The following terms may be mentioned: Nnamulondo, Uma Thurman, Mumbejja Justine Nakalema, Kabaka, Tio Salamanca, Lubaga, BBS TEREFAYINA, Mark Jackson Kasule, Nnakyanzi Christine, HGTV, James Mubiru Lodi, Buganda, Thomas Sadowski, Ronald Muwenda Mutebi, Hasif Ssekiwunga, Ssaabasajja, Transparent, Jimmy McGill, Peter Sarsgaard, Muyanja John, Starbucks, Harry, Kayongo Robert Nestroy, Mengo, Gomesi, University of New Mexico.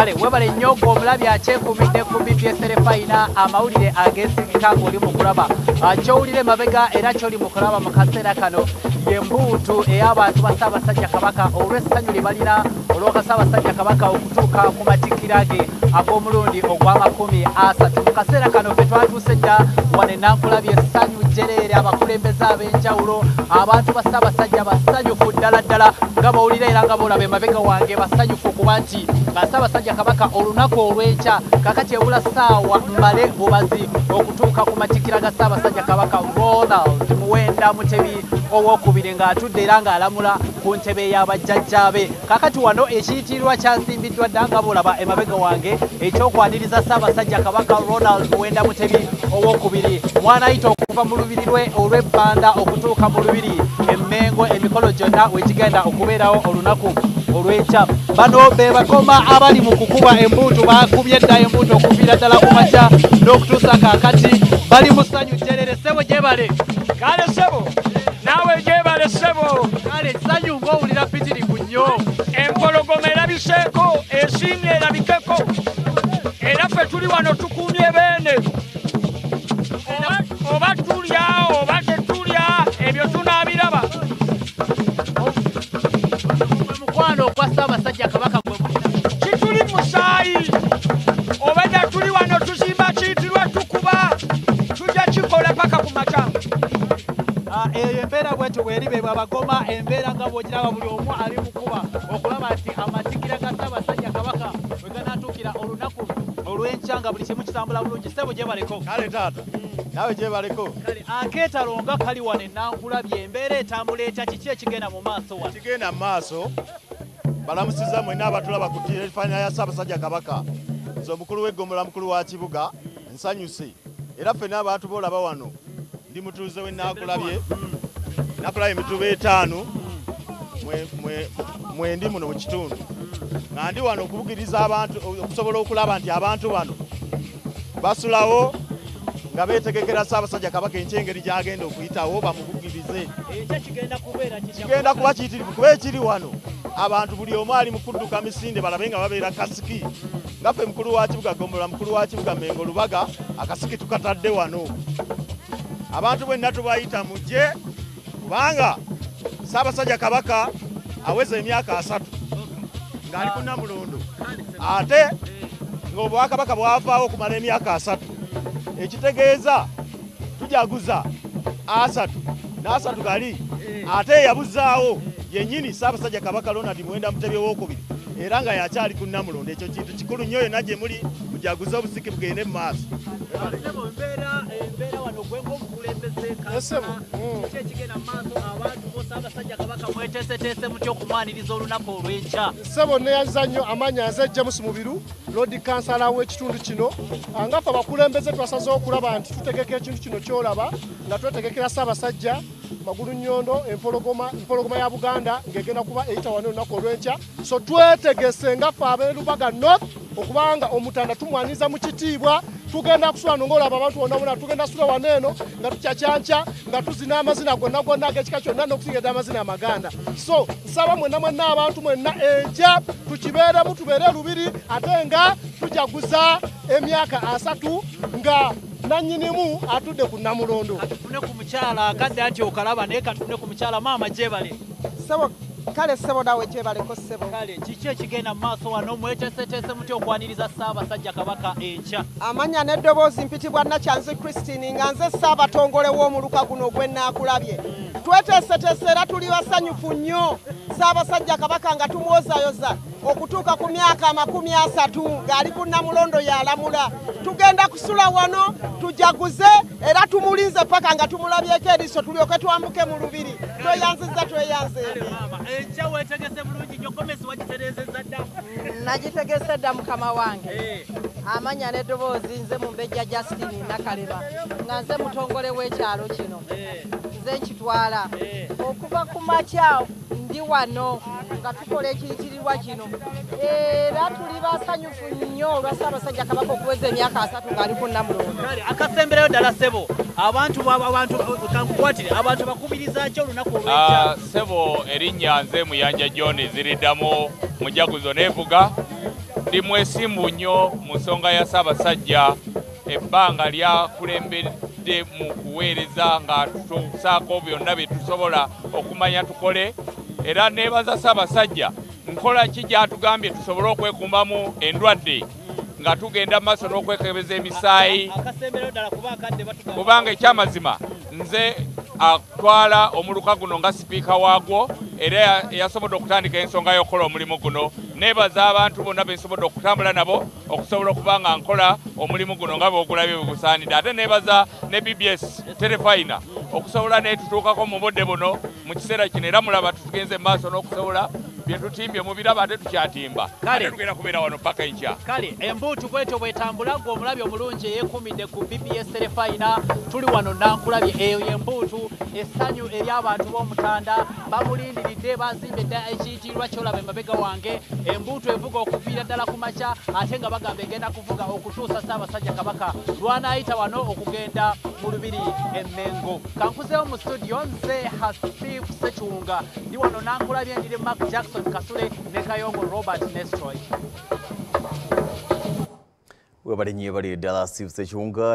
kale webale nyoko omulabi akyefumidde ku BBS Terefayina amawulire ag'ensirika ng'oli mu kulaba kyowulire mabega era ky'oli mu kulaba mu kaseera kano y'embuutu ey'abantu ba Ssaabasajja Kabaka olw'essanyu lye balina olw'oka Ssaabasajja Kabaka okutuuka ku matikkira ge ag'omulundi ogw'30. Mu kaseera kano ffe twatuuse dda wano ennakulabye essanyu jjereere abakulembeze ab'enjawulo abantu ba Ssaabasajja basanyufu ddala ddala nga bawulira era nga boolaba emabega wange basanyufu kuba nti Ssaabasajja Kabaka olunaku olw'enkya kakati ebula ssaawa mmale bubazi okutuuka ku matikkira ga Ssaabasajja Kabaka Ronald Muwenda Mutebi owookubiri ng'atudde era ng'alamula ku ntebe y'abajjajja be. Kakati wano ekiyitirirwa kyasimbiddwa dda nga boolaba emabega wange ekyokwaniriza Ssaabasajja Kabaka Ronald Muwenda Mutebi owookubiri mwanayita okuva mu lubiri lwe olw'ebbanda okutuuka mu lubiri Emmengo emikolo gyonna wekigenda okubeerawo olunaku olw'enkya. Bano be bakoma abali mu kukuba embuutu bakubye dda embuutu okuviira ddala ku makya n'okutuusa kaakati bali mu ssanyu jjerere. Ssebo gyebale kale, ssebo naawe gyebale ssebo kale, essanyu ng'owulira pitirivu nnyo, empologoma erabiseeko, ensimbi erabikeko, era ffe tuli wano tukumye beene oba tulya oba tetulya ebyo tunaabiraba. Ssaabasajja Kabaka kituli musaayi obadde tuli wano tuzimba kiyitirwa tukuba tujja kikola paka ku maka. Eyo embeera bwetyo bweri be babagoma embeera nga bwogiraba buli omu ali mukuba okulaba nti amatikkira ga Ssaabasajja Kabaka we ganatuukira olunaku olw'enkya nga buli kimu kitambula bulungi. Ssebo gyebaleko kale taata nawe gyebaleko kale akeetalo nga kali wano ennankulabye embeera etambula etya, kiki ekigenda mu maaso wano? Kigenda mu maaso balamusiza mwena abatulaba ku Terefayina ya Ssaabasajja Kabaka, nze omukulu w'eggombolola mukulu wa kibuga nsanyuse era ffenna abantu boolaba wano ndi mutuuze w'ennakulabye emituubo etaano mwendi muno mu kitundu nga ndi wano okubugiriza abantu okusobola okulaba nti abantu bano basulawo nga beetegekera Ssaabasajja Kabaka ekyengeri gy'agenda okuyitawo bamubugirize. Kigenda kuba kiyitirivu kuba ekiri wano abantu buli omu ali mukudduka misinde balabe nga babeera kasiki nga ffe mukulu wa kibuga ggombolola mukulu wa kibuga Mengo Lubaga akasiki tukatadde wano. Abantu bwenna tubayita mujje kubanga Ssaabasajja Kabaka aweza emyaka 3 ng'ali ku Nnamulondo ate ng'obwakabaka bwavaawo okumala emyaka 3, ekitegeeza tujaguza 3 n'3 gali ate eyabuzaawo yennyini Ssaabasajja Kabaka Ronald Muwenda Mutebi owookubiri era nga yakyali ku Nnamulondo. Ekyo kintu kikulu nnyo yenna gye muli mujaguza obusiki bugende mu maaso. Ssebo neeyazza nnyo amaanyi aze James Mubiru Lodi kansala w'ekitundu kino angaffe abakulembeze twasazeewo okulaba nti tutegeka ekintu kino ky'olaba nga twetegekera Ssaabasajja Magulu Nnyondo empologoma ya Buganda ng'egenda kuba eyita wano olunaku olw'enkya. So twetegese ngaffe ab'e Lubaga North okubanga omutanda tumwaniriza mu kitiibwa, tugenda kusula nongolaba abantu bonna bonna tugenda sula wano eno nga tukyakyanca nga tuzina amazina gonna gonna ag'ekika kyonna n'okusinga amazina amaganda. So nsaba mwenna mwenna abantu mwenna enkya tukibeeremu tubeere lubiri ate nga tujaguza emyaka 3 nga nannyinimu atudde ku Nnamulondo. Katufune ku mukyala akadde anti okalaba naye katufune ku mukyala maama gyebale. Kale ssebo naawe kyebaleko ssebo. Kale kiki ekigenda mu maaso wano mweteeseteese muti okwaniriza Ssaabasajja Kabaka enkya? Amanya n'eddoboozi mpitibwa Nnakyanzi Christine nga nze Ssaabatongole w'omuluka guno ogw'ennakulabye. Tweteeseteese era tuli basanyufu nnyo Ssaabasajja Kabaka nga tumuwozayoza okutuuka ku myaka 30 ng'ali ku Nnamulondo y'alamula. Tugenda kusula wano tujaguze era tumulinze paka nga tumulabyeko eriiso tulyoke twambuke mu lubiri. Tweyanziza tweyanze enkya weetegese bulungi nnyo. Gomesi wagitereezezza dda? Nagitegese dda mukama wange. Amanya n'eddoboozi nze Mumbejja Justine Nakalema nga nze mutongole w'ekyalo kino nze nkitwala okuva ku makya ndi wano nga tukola ekiyitirirwa kino era tuli basanyufu nnyo olwa Ssaabasajja Kabaka okuweza emyaka 3 ng'ali ku Nnamulondo. Akasembereyo ddala ssebo abantu bakubiriza kyo olunaku olw'enkya? Ssebo erinnya nze Muyanja John ziriddamu mujaguzo neevuga ndi mwesimu nnyo mu nsonga ya Ssaabasajja ebbanga lyakulembedde mu kuweereza nga tusaako byonna bye tusobola okumanya tukole, era neebaza Ssaabasajja nkola ki gy'atugambye tusobole okwekumbamu endwadde nga tugenda maaso n'okwekebeza emisaayi, kubanga ekyamazima nze atwala omuluka guno nga sipiika waagwo era yasobodde okutandika ensonga y'okukola omulimu guno. Neebaza abantu bonna bensobodde okutambula nabo okusobola okuba nga nkola omulimu guno nga bw'ogulabye bwe gusaanidde. Ate neebaza ne BBS terefayina okusobola neetutuukako mu budde buno mu kiseera kino, era mulaba tugenze mu maaso n'okusobola bye tutimbye mu biraba ate tukyatimba. Kale tugenda kubeera wano mpaka enkya. Kale embuutu bwetyo bwetambula, gwe omulabye omulungi eyeekuumidde ku BBS terefayina. Tuli wano nankulabye, eyo embuutu essanyu ery'abantu b'Omutanda bamulindiridde, bazimba edda ekiyitiirwa ky'olaba emabega wange. Embuutu evuga okuviira ddala ku makya ate nga bagamba egenda kuvuga okutuusa Ssaabasajja Kabaka lw'anaayita wano okugenda mu Lubiri e Mmengo. Ka nkuzeewo mu studio nze Hasif Ssekiwunga, ndi wano nankulabye ndiri Mark Jackson Kasule ne Kayongo Robert Nestroy. Webalinye bali ddala Hasif Ssekiwunga.